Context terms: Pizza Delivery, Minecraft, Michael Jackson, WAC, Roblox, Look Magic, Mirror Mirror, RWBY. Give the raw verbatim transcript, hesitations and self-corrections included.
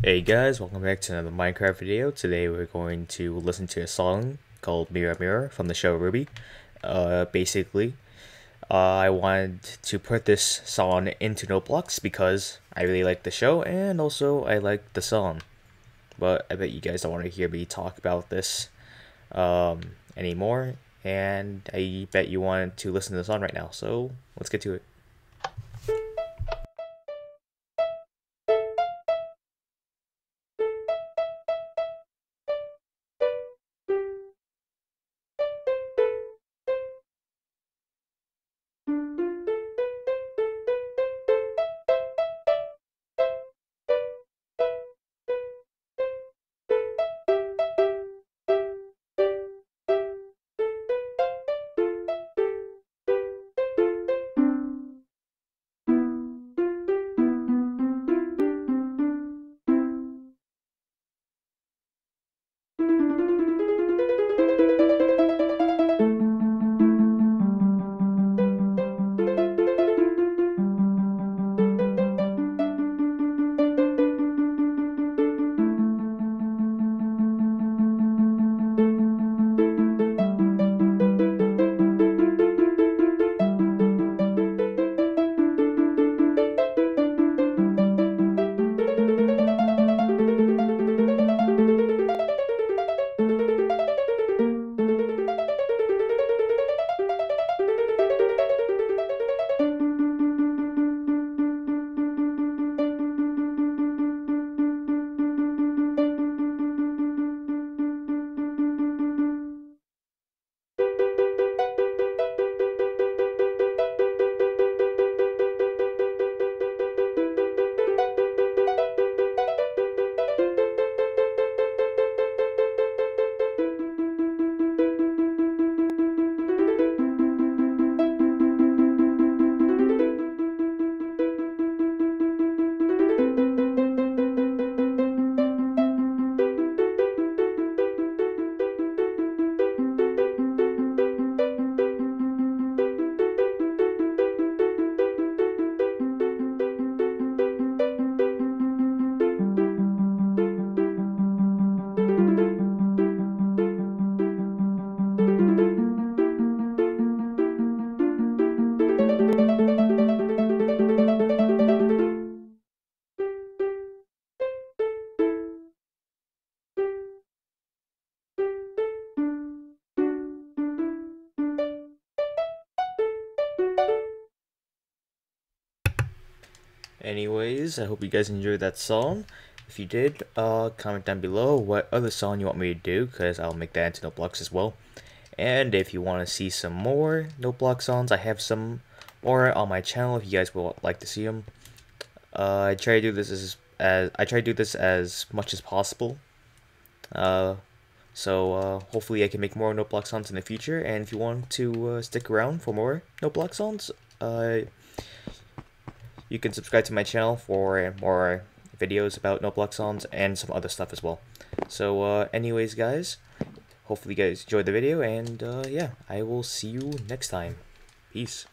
Hey guys, welcome back to another Minecraft video. Today we're going to listen to a song called Mirror Mirror from the show RWBY. Uh, basically, uh, I wanted to put this song into Roblox because I really like the show and also I like the song. But I bet you guys don't want to hear me talk about this um, anymore, and I bet you want to listen to the song right now, so let's get to it. Anyways, I hope you guys enjoyed that song. If you did, uh, comment down below what other song you want me to do, because I'll make that into Roblox as well. And if you want to see some more Roblox songs, I have some more on my channel if you guys would like to see them. Uh, I try to do this as, as I try to do this as much as possible. Uh, so uh, hopefully I can make more Roblox songs in the future. And if you want to uh, stick around for more Roblox songs, uh. you can subscribe to my channel for more videos about Roblox songs and some other stuff as well. So uh, anyways guys, hopefully you guys enjoyed the video, and uh, yeah, I will see you next time. Peace.